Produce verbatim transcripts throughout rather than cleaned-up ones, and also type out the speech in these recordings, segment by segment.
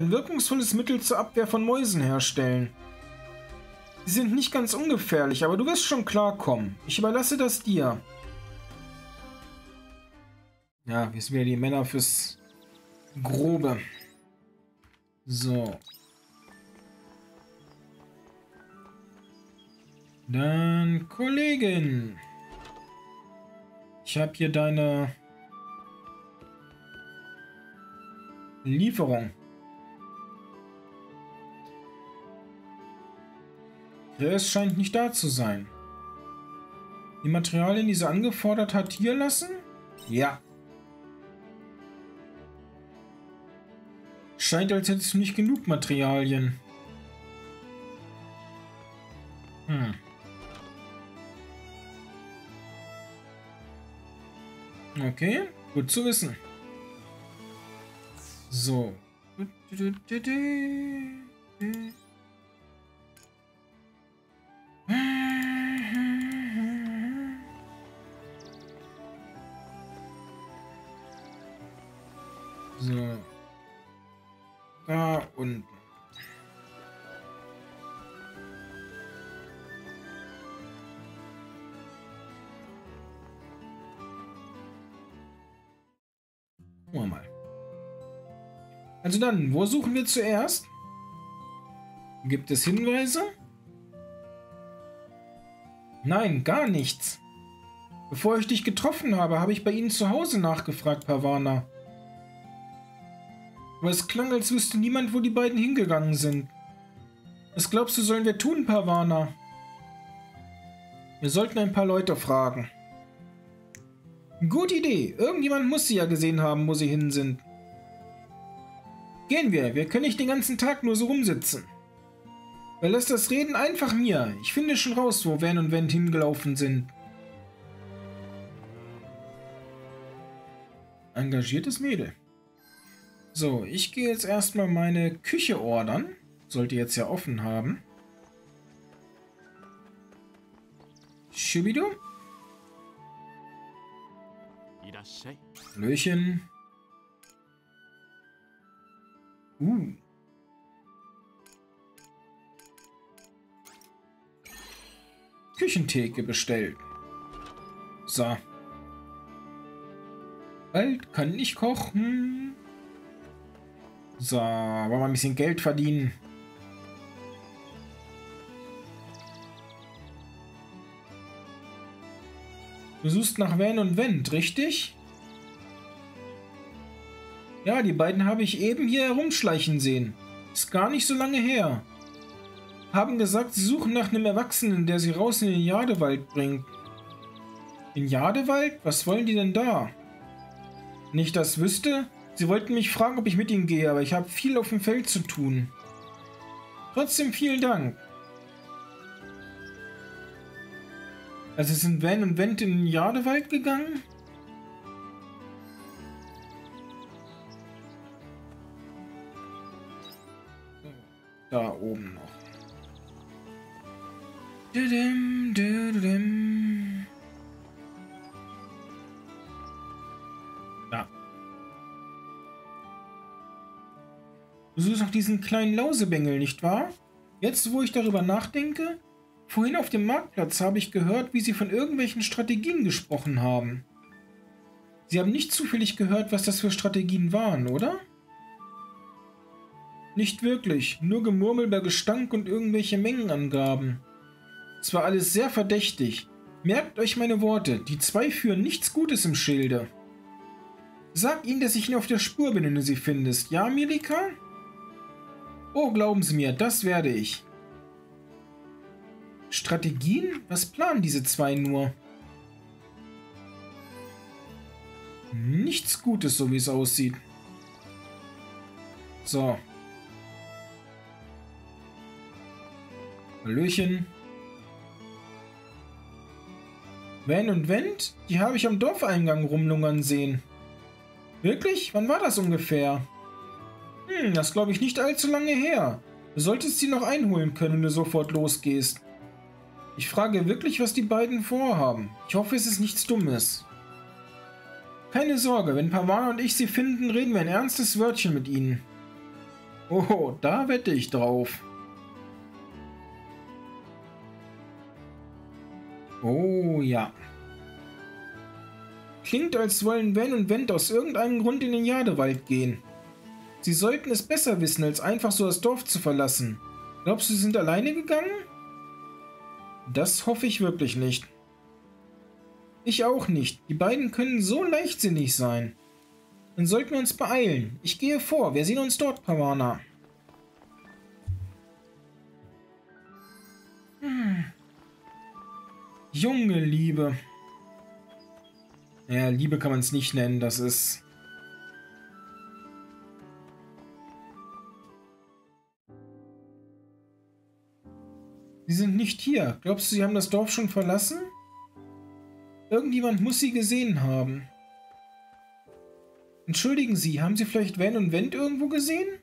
Ein wirkungsvolles Mittel zur Abwehr von Mäusen herstellen. Sie sind nicht ganz ungefährlich, aber du wirst schon klarkommen. Ich überlasse das dir. Ja, wir sind wieder die Männer fürs Grobe. So. Dann, Kollegin. Ich habe hier deine Lieferung. Es scheint nicht da zu sein. Die Materialien, die sie angefordert hat, hier lassen? Ja. Scheint, als hättest du nicht genug Materialien. Hm. Okay, gut zu wissen. So. So. Da unten. Gucken wir mal. Also dann, wo suchen wir zuerst? Gibt es Hinweise? Nein, gar nichts. Bevor ich dich getroffen habe, habe ich bei Ihnen zu Hause nachgefragt, Parvana. Aber es klang, als wüsste niemand, wo die beiden hingegangen sind. Was glaubst du, sollen wir tun, Parvana? Wir sollten ein paar Leute fragen. Gute Idee. Irgendjemand muss sie ja gesehen haben, wo sie hin sind. Gehen wir. Wir können nicht den ganzen Tag nur so rumsitzen. Überlass das Reden einfach mir. Ich finde schon raus, wo Van und Wendt hingelaufen sind. Engagiertes Mädel. So, ich gehe jetzt erstmal meine Küche ordern. Sollte jetzt ja offen haben. Schubidu. Löchen. Uh. Küchentheke bestellt. So. Bald kann ich kochen. So, wollen wir ein bisschen Geld verdienen. Du suchst nach Van und Wendt, richtig? Ja, die beiden habe ich eben hier herumschleichen sehen. Ist gar nicht so lange her. Haben gesagt, sie suchen nach einem Erwachsenen, der sie raus in den Jadewald bringt. In Jadewald? Was wollen die denn da? Wenn ich das wüsste... Sie wollten mich fragen, ob ich mit ihnen gehe, aber ich habe viel auf dem Feld zu tun. Trotzdem vielen Dank. Also sind Van und Wendt in den Jadewald gegangen? Da oben noch. Dudum, dudum. Da. Du suchst nach diesen kleinen Lausebengel, nicht wahr? Jetzt, wo ich darüber nachdenke, vorhin auf dem Marktplatz habe ich gehört, wie sie von irgendwelchen Strategien gesprochen haben. Sie haben nicht zufällig gehört, was das für Strategien waren, oder? Nicht wirklich, nur Gemurmel über Gestank und irgendwelche Mengenangaben. Es war alles sehr verdächtig. Merkt euch meine Worte, die zwei führen nichts Gutes im Schilde. Sag ihnen, dass ich ihnen auf der Spur bin, wenn du sie findest. Ja, Melika? Oh, glauben Sie mir, das werde ich. Strategien? Was planen diese zwei nur? Nichts Gutes, so wie es aussieht. So. Hallöchen. Van und Wendt? Die habe ich am Dorfeingang rumlungern sehen. Wirklich? Wann war das ungefähr? Hm, das glaube ich nicht allzu lange her. Du solltest sie noch einholen können, wenn du sofort losgehst. Ich frage wirklich, was die beiden vorhaben. Ich hoffe, es ist nichts Dummes. Keine Sorge, wenn Parvana und ich sie finden, reden wir ein ernstes Wörtchen mit ihnen. Oh, da wette ich drauf. Oh ja. Klingt, als wollen Van und Wendt aus irgendeinem Grund in den Jadewald gehen. Sie sollten es besser wissen, als einfach so das Dorf zu verlassen. Glaubst du, sie sind alleine gegangen? Das hoffe ich wirklich nicht. Ich auch nicht. Die beiden können so leichtsinnig sein. Dann sollten wir uns beeilen. Ich gehe vor. Wir sehen uns dort, Pavana. Hm. Junge Liebe. Ja, Liebe kann man es nicht nennen. Das ist... Sie sind nicht hier. Glaubst du, sie haben das Dorf schon verlassen? Irgendjemand muss sie gesehen haben. Entschuldigen Sie, haben Sie vielleicht Van und Wendt irgendwo gesehen?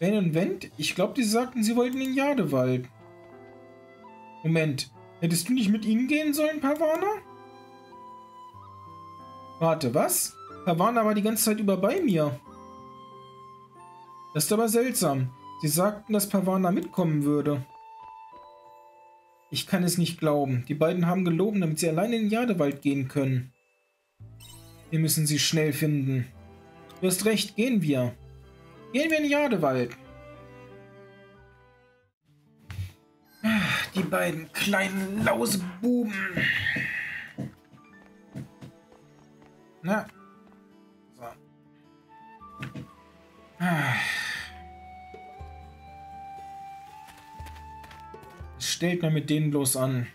Van und Wendt? Ich glaube, die sagten, sie wollten in Jadewald. Moment, hättest du nicht mit ihnen gehen sollen, Pavana? Warte, was? Pavana war die ganze Zeit über bei mir. Das ist aber seltsam. Sie sagten, dass Pavana mitkommen würde. Ich kann es nicht glauben. Die beiden haben gelogen, damit sie alleine in den Jadewald gehen können. Wir müssen sie schnell finden. Du hast recht, gehen wir. Gehen wir in den Jadewald. Ach, die beiden kleinen Lausebuben. Na. So. Ach. Stellt man mit denen bloß an.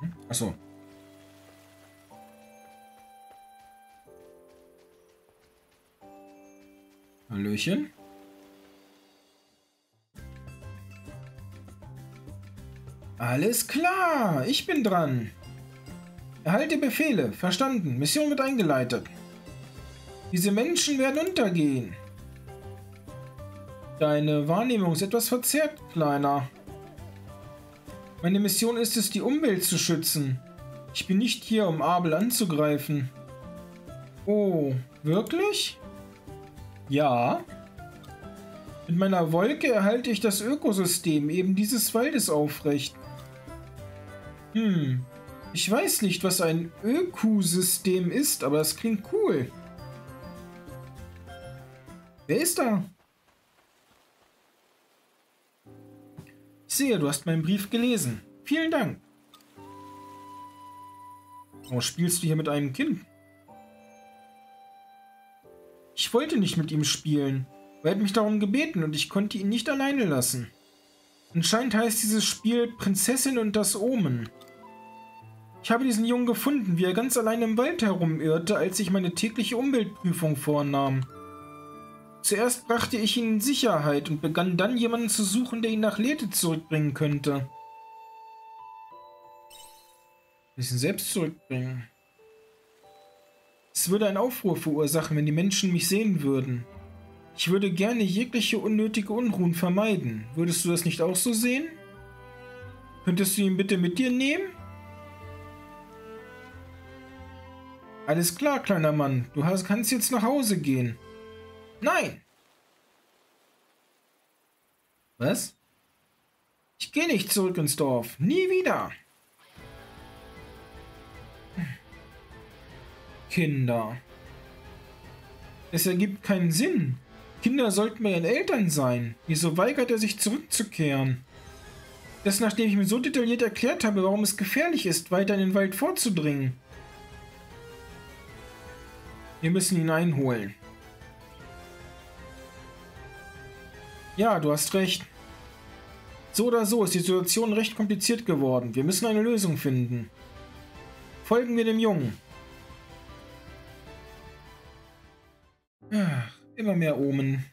Hm? Achso. Hallöchen. Alles klar, ich bin dran. Erhalte Befehle, verstanden. Mission wird eingeleitet. Diese Menschen werden untergehen. Deine Wahrnehmung ist etwas verzerrt, Kleiner. Meine Mission ist es, die Umwelt zu schützen. Ich bin nicht hier, um Abel anzugreifen. Oh, wirklich? Ja. Mit meiner Wolke erhalte ich das Ökosystem eben dieses Waldes aufrecht. Hm, ich weiß nicht, was ein Ökosystem ist, aber das klingt cool. Wer ist da? Ich sehe, du hast meinen Brief gelesen. Vielen Dank. Oh, spielst du hier mit einem Kind? Ich wollte nicht mit ihm spielen. Er hat mich darum gebeten und ich konnte ihn nicht alleine lassen. Anscheinend heißt dieses Spiel Prinzessin und das Omen. Ich habe diesen Jungen gefunden, wie er ganz allein im Wald herumirrte, als ich meine tägliche Umweltprüfung vornahm. Zuerst brachte ich ihn in Sicherheit und begann dann, jemanden zu suchen, der ihn nach Lethe zurückbringen könnte. Ein bisschen selbst zurückbringen. Es würde einen Aufruhr verursachen, wenn die Menschen mich sehen würden. Ich würde gerne jegliche unnötige Unruhen vermeiden. Würdest du das nicht auch so sehen? Könntest du ihn bitte mit dir nehmen? Alles klar, kleiner Mann. Du kannst jetzt nach Hause gehen. Nein! Was? Ich gehe nicht zurück ins Dorf. Nie wieder! Kinder. Es ergibt keinen Sinn. Kinder sollten bei ihren Eltern sein. Wieso weigert er sich zurückzukehren? Das, nachdem ich mir so detailliert erklärt habe, warum es gefährlich ist, weiter in den Wald vorzudringen. Wir müssen ihn einholen. Ja, du hast recht. So oder so ist die Situation recht kompliziert geworden. Wir müssen eine Lösung finden. Folgen wir dem Jungen. Ach, immer mehr Omen.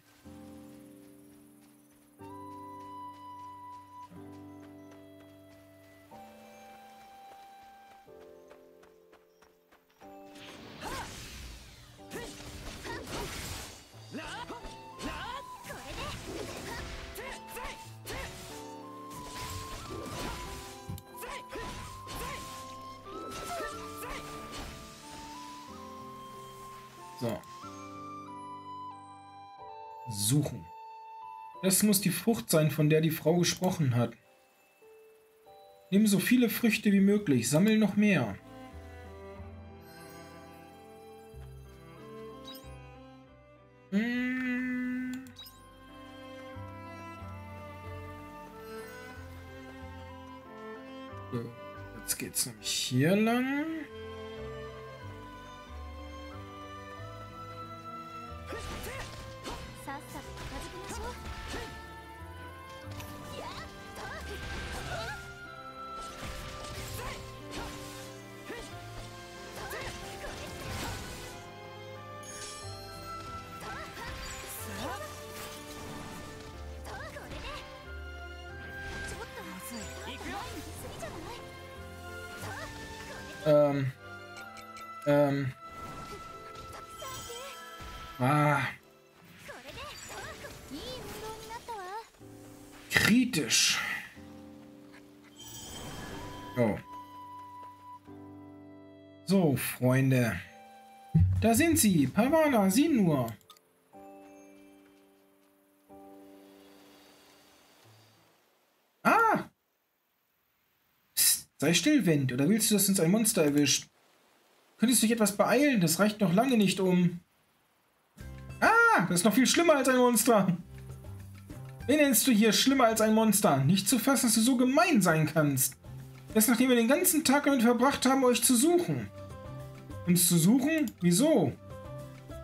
So. Suchen. Das muss die Frucht sein, von der die Frau gesprochen hat. Nimm so viele Früchte wie möglich, sammel noch mehr. Hm. So, jetzt geht's nämlich hier lang. Ähm. Ähm. Ah. Kritisch. Oh. So, Freunde. Da sind sie. Pavana, sieh nur. Ah! Psst, sei still, Wind. Oder willst du, dass uns ein Monster erwischt? Könntest du dich etwas beeilen? Das reicht noch lange nicht um... Ah! Das ist noch viel schlimmer als ein Monster. Wen nennst du hier schlimmer als ein Monster? Nicht zu fassen, dass du so gemein sein kannst. Erst nachdem wir den ganzen Tag damit verbracht haben, euch zu suchen. Uns zu suchen? Wieso?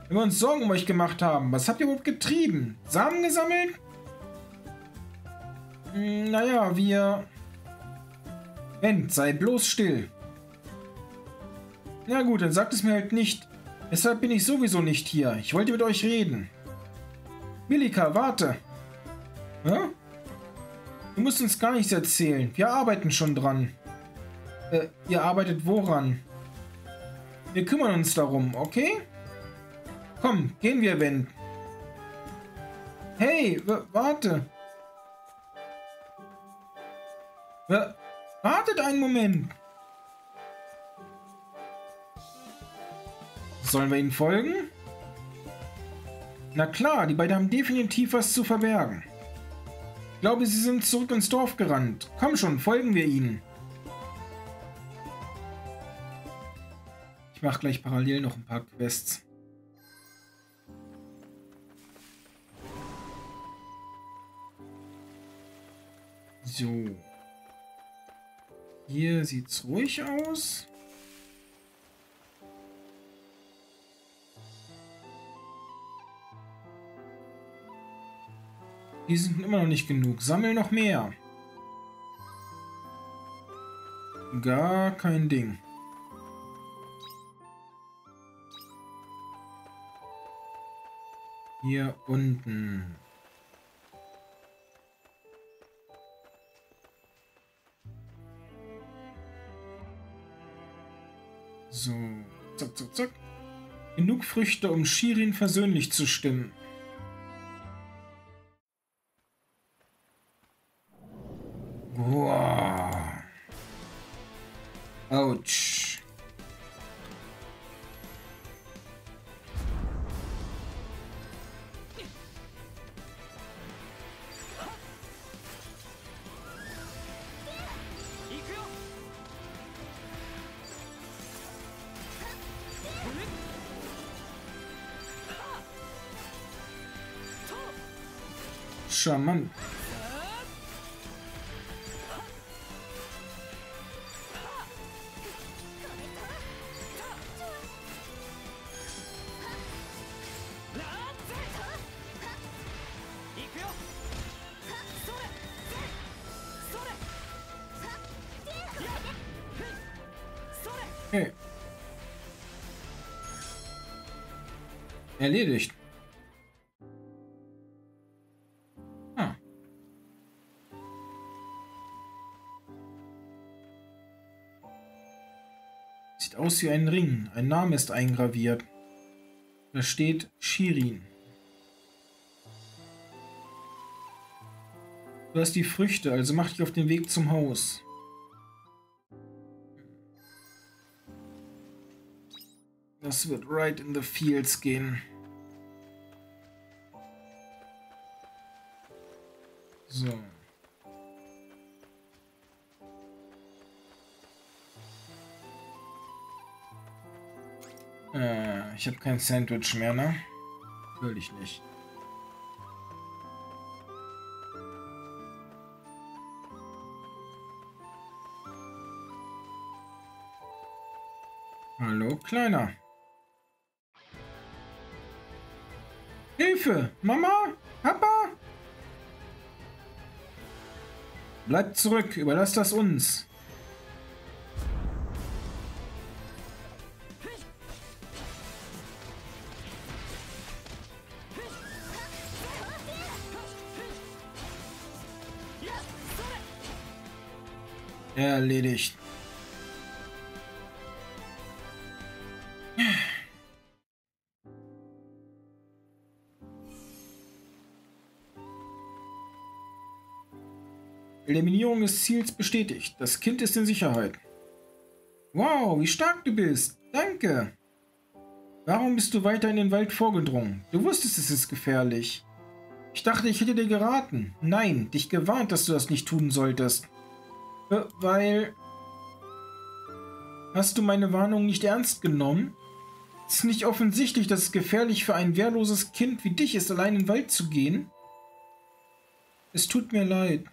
Wenn wir uns Sorgen um euch gemacht haben. Was habt ihr überhaupt getrieben? Samen gesammelt? Hm, naja, wir... Wendt, sei bloß still. Na gut, dann sagt es mir halt nicht. Deshalb bin ich sowieso nicht hier. Ich wollte mit euch reden. Melika, warte. Ja? Du musst uns gar nichts erzählen. Wir arbeiten schon dran. Äh, ihr arbeitet woran? Wir kümmern uns darum, okay? Komm, gehen wir, Wendt. Hey, warte. W- wartet einen Moment. Sollen wir ihnen folgen? Na klar, die beiden haben definitiv was zu verbergen. Ich glaube, sie sind zurück ins Dorf gerannt. Komm schon, folgen wir ihnen. Ich mache gleich parallel noch ein paar Quests. So. Hier sieht's ruhig aus. Die sind immer noch nicht genug. Sammel noch mehr. Gar kein Ding. Hier unten. So. Zack, zack, zack. Genug Früchte, um Shirin versöhnlich zu stimmen. Wow. Autsch. Charmant. Okay. Erledigt. Ah. Sieht aus wie ein Ring. Ein Name ist eingraviert. Da steht Shirin. Du hast die Früchte, also mach dich auf den Weg zum Haus. Das wird right in the fields gehen. So. Äh, ich habe kein Sandwich mehr, ne? Will ich nicht. Hallo, Kleiner. Hilfe! Mama? Papa? Bleibt zurück, überlass das uns. Erledigt. Eliminierung des Ziels bestätigt. Das Kind ist in Sicherheit. Wow, wie stark du bist. Danke. Warum bist du weiter in den Wald vorgedrungen? Du wusstest, es ist gefährlich. Ich dachte, ich hätte dir geraten. Nein, dich gewarnt, dass du das nicht tun solltest. Äh, weil... Hast du meine Warnung nicht ernst genommen? Es ist nicht offensichtlich, dass es gefährlich für ein wehrloses Kind wie dich ist, allein in den Wald zu gehen. Es tut mir leid.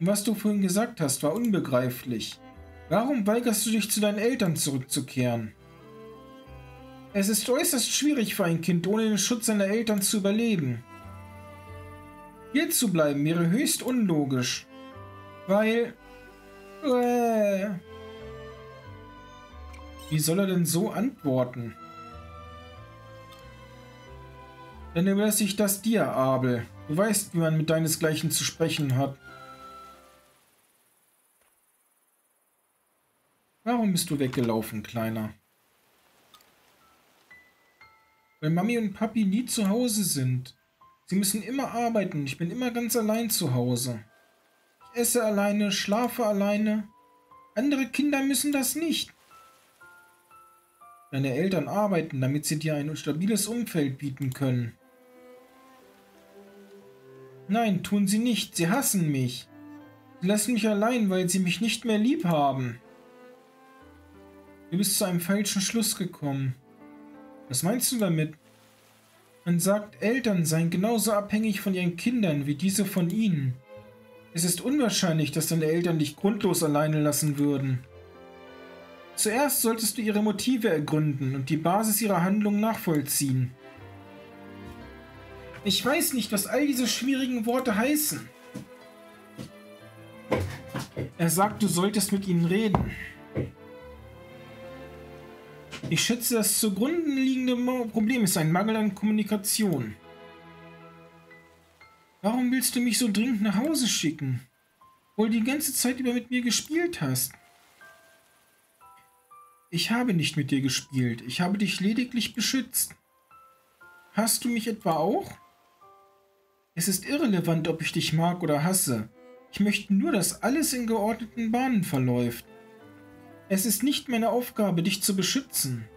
Was du vorhin gesagt hast, war unbegreiflich. Warum weigerst du dich, zu deinen Eltern zurückzukehren? Es ist äußerst schwierig für ein Kind, ohne den Schutz seiner Eltern zu überleben. Hier zu bleiben wäre höchst unlogisch, weil... Äh, wie soll er denn so antworten? Dann überlasse ich das dir, Abel. Du weißt, wie man mit deinesgleichen zu sprechen hat. Warum bist du weggelaufen, Kleiner? Weil Mami und Papi nie zu Hause sind. Sie müssen immer arbeiten. Ich bin immer ganz allein zu Hause. Ich esse alleine, schlafe alleine. Andere Kinder müssen das nicht. Deine Eltern arbeiten, damit sie dir ein stabiles Umfeld bieten können. Nein, tun sie nicht. Sie hassen mich. Sie lassen mich allein, weil sie mich nicht mehr lieb haben. Du bist zu einem falschen Schluss gekommen. Was meinst du damit? Man sagt, Eltern seien genauso abhängig von ihren Kindern wie diese von ihnen. Es ist unwahrscheinlich, dass deine Eltern dich grundlos alleine lassen würden. Zuerst solltest du ihre Motive ergründen und die Basis ihrer Handlung nachvollziehen. Ich weiß nicht, was all diese schwierigen Worte heißen. Er sagt, du solltest mit ihnen reden. Ich schätze, das zugrunde liegende Problem ist ein Mangel an Kommunikation. Warum willst du mich so dringend nach Hause schicken, obwohl du die ganze Zeit über mit mir gespielt hast? Ich habe nicht mit dir gespielt. Ich habe dich lediglich beschützt. Hast du mich etwa auch? Es ist irrelevant, ob ich dich mag oder hasse. Ich möchte nur, dass alles in geordneten Bahnen verläuft. Es ist nicht meine Aufgabe, dich zu beschützen.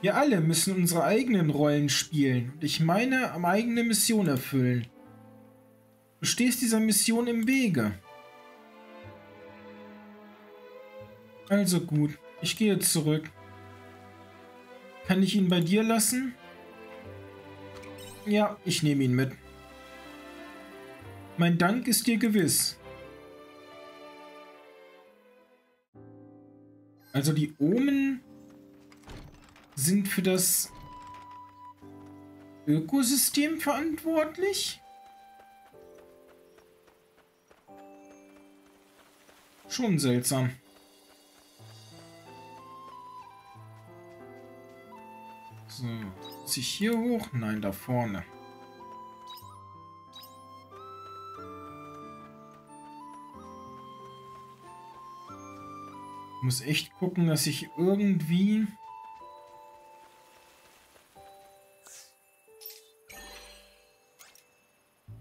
Wir alle müssen unsere eigenen Rollen spielen und ich meine eigene Mission erfüllen. Du stehst dieser Mission im Wege. Also gut, ich gehe zurück. Kann ich ihn bei dir lassen? Ja, ich nehme ihn mit. Mein Dank ist dir gewiss. Also die Omen sind für das Ökosystem verantwortlich? Schon seltsam. So, muss ich hier hoch? Nein, da vorne. Ich muss echt gucken, dass ich irgendwie...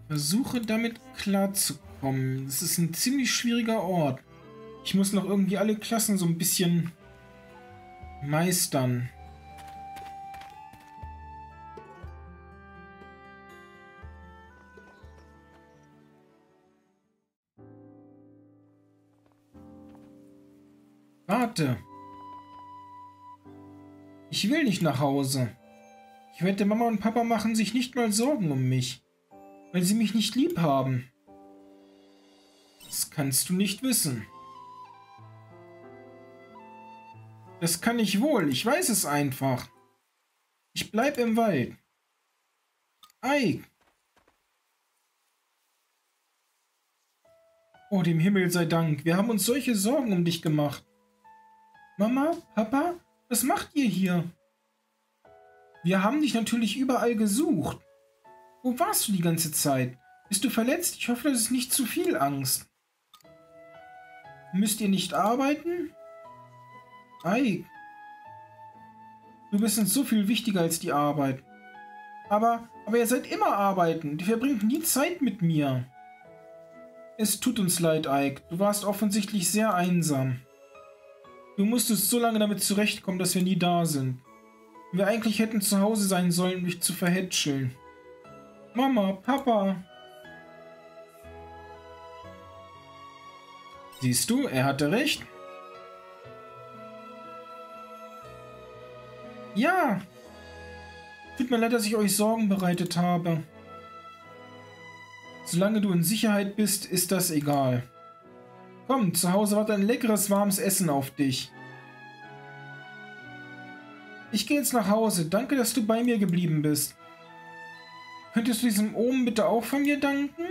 versuche, damit klarzukommen. Das ist ein ziemlich schwieriger Ort. Ich muss noch irgendwie alle Klassen so ein bisschen meistern. Warte. Ich will nicht nach Hause. Ich wette, Mama und Papa machen sich nicht mal Sorgen um mich, weil sie mich nicht lieb haben. Das kannst du nicht wissen. Das kann ich wohl, ich weiß es einfach. Ich bleib im Wald. Ei. Oh, dem Himmel sei Dank, wir haben uns solche Sorgen um dich gemacht. Mama, Papa, was macht ihr hier? Wir haben dich natürlich überall gesucht. Wo warst du die ganze Zeit? Bist du verletzt? Ich hoffe, das ist nicht zu viel Angst. Müsst ihr nicht arbeiten? Ei, du bist uns so viel wichtiger als die Arbeit. Aber, aber ihr seid immer arbeiten. Ihr verbringt nie Zeit mit mir. Es tut uns leid, Eike. Du warst offensichtlich sehr einsam. Du musstest so lange damit zurechtkommen, dass wir nie da sind. Wir eigentlich hätten zu Hause sein sollen, um dich zu verhätscheln. Mama, Papa. Siehst du, er hatte recht. Ja, tut mir leid, dass ich euch Sorgen bereitet habe. Solange du in Sicherheit bist, ist das egal. Komm, zu Hause wartet ein leckeres, warmes Essen auf dich. Ich gehe jetzt nach Hause. Danke, dass du bei mir geblieben bist. Könntest du diesem Omen bitte auch von mir danken?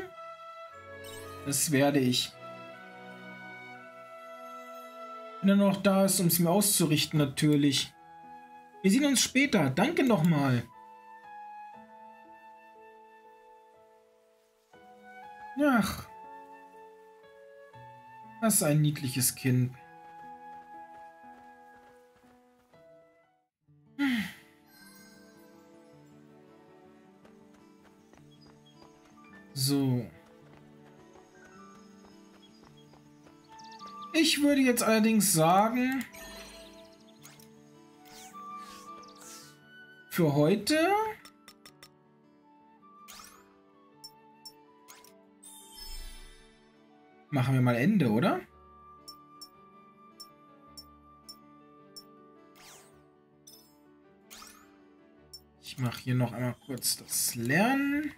Das werde ich. Wenn er noch da ist, um es mir auszurichten, natürlich. Wir sehen uns später. Danke nochmal. Ach. Das ist ein niedliches Kind. Hm. So. Ich würde jetzt allerdings sagen... Für heute machen wir mal Ende, oder? Ich mache hier noch einmal kurz das Lernen.